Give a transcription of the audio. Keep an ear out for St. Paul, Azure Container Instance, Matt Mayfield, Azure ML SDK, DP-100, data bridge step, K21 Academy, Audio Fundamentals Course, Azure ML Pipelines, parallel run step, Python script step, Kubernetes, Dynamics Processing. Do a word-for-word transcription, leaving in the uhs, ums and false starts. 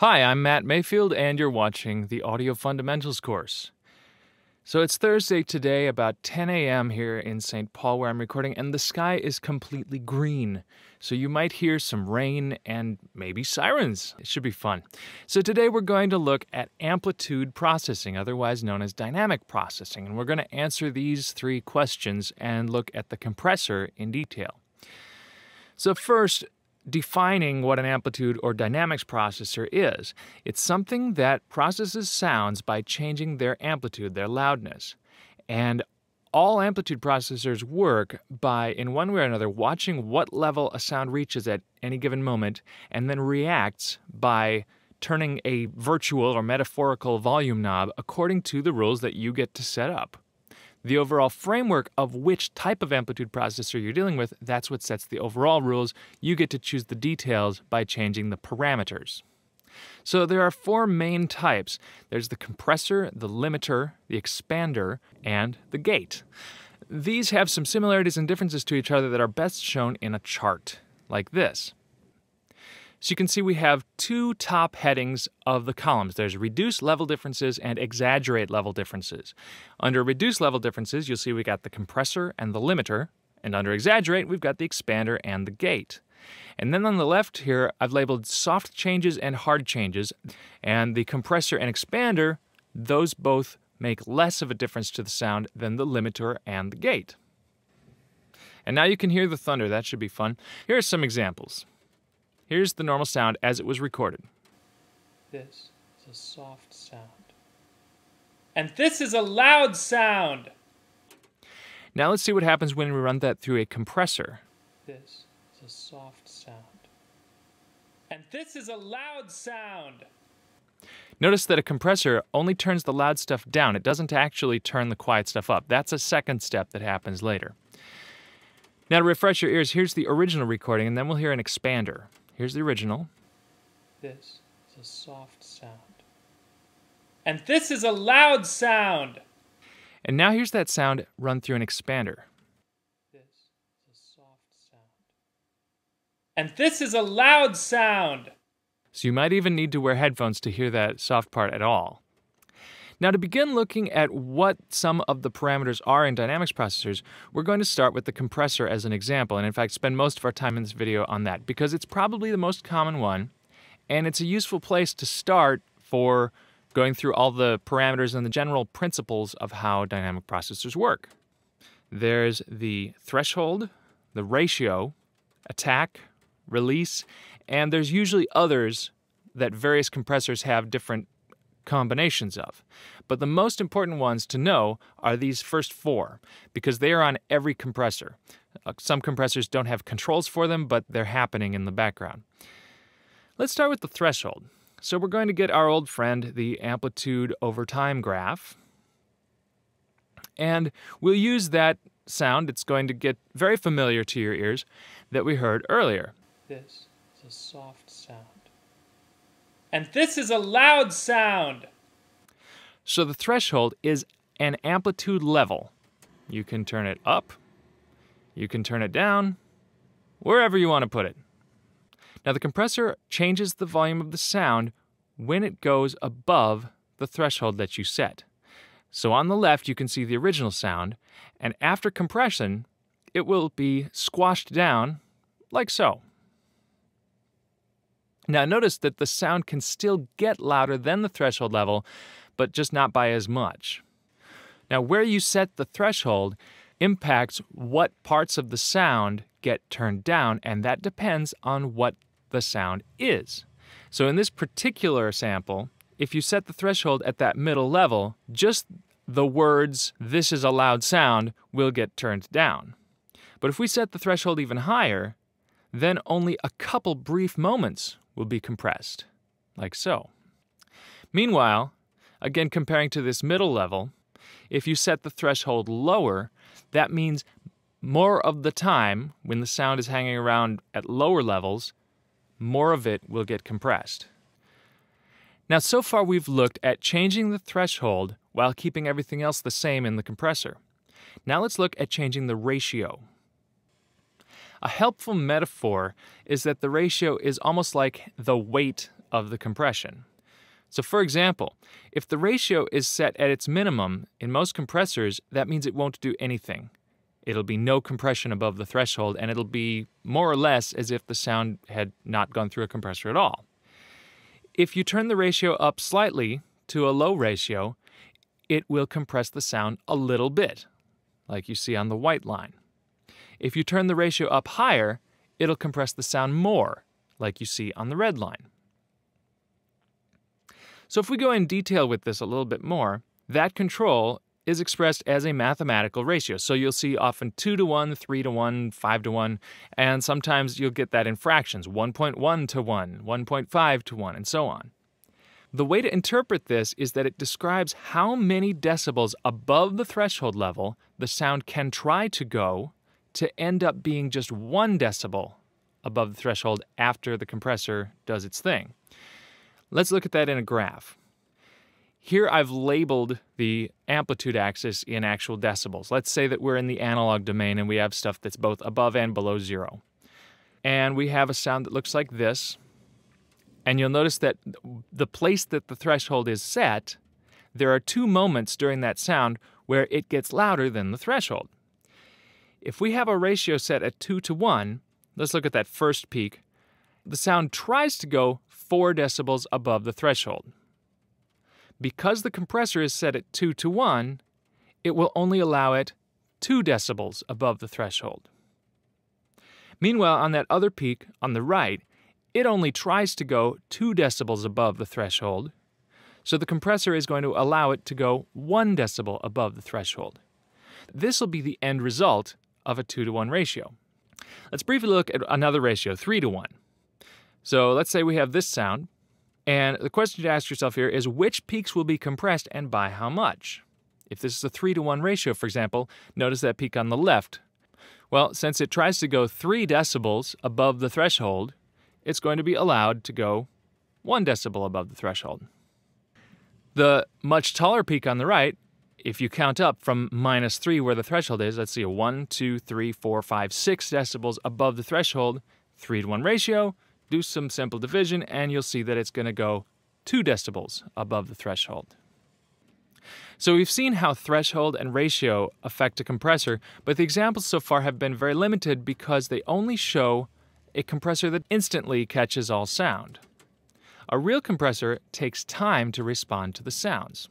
Hi, I'm Matt Mayfield, and you're watching the Audio Fundamentals course. So it's Thursday today, about ten a m here in Saint Paul where I'm recording, and the sky is completely green. So you might hear some rain and maybe sirens. It should be fun. So today we're going to look at amplitude processing, otherwise known as dynamic processing, and we're going to answer these three questions and look at the compressor in detail. So first, defining what an amplitude or dynamics processor is. It's something that processes sounds by changing their amplitude, their loudness. And all amplitude processors work by, in one way or another, watching what level a sound reaches at any given moment and then reacts by turning a virtual or metaphorical volume knob according to the rules that you get to set up. The overall framework of which type of amplitude processor you're dealing with, that's what sets the overall rules. You get to choose the details by changing the parameters. So there are four main types. There's the compressor, the limiter, the expander, and the gate. These have some similarities and differences to each other that are best shown in a chart like this. So you can see we have two top headings of the columns. There's reduce level differences and exaggerate level differences. Under reduce level differences, you'll see we got the compressor and the limiter, and under exaggerate, we've got the expander and the gate. And then on the left here, I've labeled soft changes and hard changes, and the compressor and expander, those both make less of a difference to the sound than the limiter and the gate. And now you can hear the thunder. That should be fun. Here are some examples. Here's the normal sound as it was recorded. This is a soft sound. And this is a loud sound! Now let's see what happens when we run that through a compressor. This is a soft sound. And this is a loud sound! Notice that a compressor only turns the loud stuff down. It doesn't actually turn the quiet stuff up. That's a second step that happens later. Now to refresh your ears, here's the original recording, and then we'll hear an expander. Here's the original. This is a soft sound. And this is a loud sound! And now here's that sound run through an expander. This is a soft sound. And this is a loud sound! So you might even need to wear headphones to hear that soft part at all. Now to begin looking at what some of the parameters are in dynamics processors, we're going to start with the compressor as an example, and in fact spend most of our time in this video on that because it's probably the most common one, and it's a useful place to start for going through all the parameters and the general principles of how dynamic processors work. There's the threshold, the ratio, attack, release, and there's usually others that various compressors have different combinations of. But the most important ones to know are these first four, because they are on every compressor. Uh, some compressors don't have controls for them, but they're happening in the background. Let's start with the threshold. So we're going to get our old friend, the amplitude over time graph, and we'll use that sound. It's going to get very familiar to your ears that we heard earlier. This is a soft sound. And this is a loud sound! So the threshold is an amplitude level. You can turn it up, you can turn it down, wherever you want to put it. Now the compressor changes the volume of the sound when it goes above the threshold that you set. So on the left you can see the original sound, and after compression it will be squashed down like so. Now notice that the sound can still get louder than the threshold level, but just not by as much. Now where you set the threshold impacts what parts of the sound get turned down, and that depends on what the sound is. So in this particular sample, if you set the threshold at that middle level, just the words, "This is a loud sound," will get turned down. But if we set the threshold even higher, then only a couple brief moments will be compressed, like so. Meanwhile, again comparing to this middle level, if you set the threshold lower, that means more of the time when the sound is hanging around at lower levels, more of it will get compressed. Now so far we've looked at changing the threshold while keeping everything else the same in the compressor. Now let's look at changing the ratio. A helpful metaphor is that the ratio is almost like the weight of the compression. So for example, if the ratio is set at its minimum in most compressors, that means it won't do anything. It'll be no compression above the threshold, and it'll be more or less as if the sound had not gone through a compressor at all. If you turn the ratio up slightly to a low ratio, it will compress the sound a little bit, like you see on the white line. If you turn the ratio up higher, it'll compress the sound more, like you see on the red line. So if we go in detail with this a little bit more, that control is expressed as a mathematical ratio. So you'll see often two to one, three to one, five to one, and sometimes you'll get that in fractions, one point one to one, one point five to one, and so on. The way to interpret this is that it describes how many decibels above the threshold level the sound can try to go to end up being just one decibel above the threshold after the compressor does its thing. Let's look at that in a graph. Here I've labeled the amplitude axis in actual decibels. Let's say that we're in the analog domain and we have stuff that's both above and below zero. And we have a sound that looks like this. And you'll notice that the place that the threshold is set, there are two moments during that sound where it gets louder than the threshold. If we have a ratio set at two to one, let's look at that first peak. The sound tries to go four decibels above the threshold. Because the compressor is set at two to one, it will only allow it two decibels above the threshold. Meanwhile, on that other peak on the right, it only tries to go two decibels above the threshold, so the compressor is going to allow it to go one decibel above the threshold. This will be the end result of a two to one ratio. Let's briefly look at another ratio, three to one. So let's say we have this sound, and the question to ask yourself here is which peaks will be compressed and by how much? If this is a three to one ratio, for example, notice that peak on the left. Well, since it tries to go three decibels above the threshold, it's going to be allowed to go one decibel above the threshold. The much taller peak on the right, if you count up from minus three where the threshold is, let's see, a one, two, three, four, five, six decibels above the threshold, three to one ratio, do some simple division, and you'll see that it's going to go two decibels above the threshold. So we've seen how threshold and ratio affect a compressor, but the examples so far have been very limited because they only show a compressor that instantly catches all sound. A real compressor takes time to respond to the sounds.